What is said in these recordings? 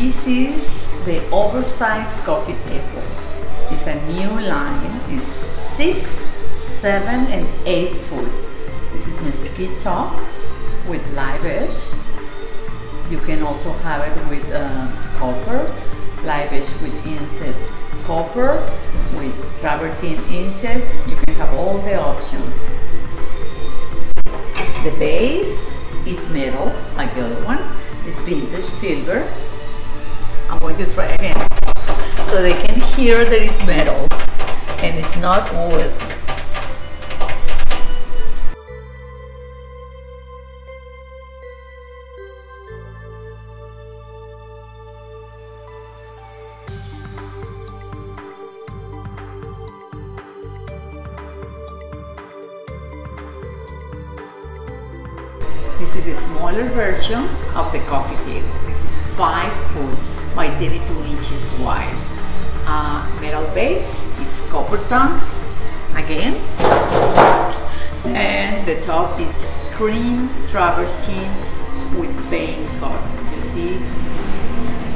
This is the oversized coffee table. It's a new line. It's 6, 7, and 8 foot. This is mesquite top with live edge. You can also have it with copper, live edge with inset copper, with travertine inset. You can have all the options. The base is metal, like the other one. It's vintage silver. I'm going to try again so they can hear that it's metal and it's not wood. This is a smaller version of the coffee table. This is 5 foot by 32 inches wide. Metal base is copper tongue again, and the top is cream travertine with vein cut. You see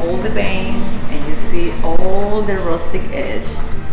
all the veins and you see all the rustic edge.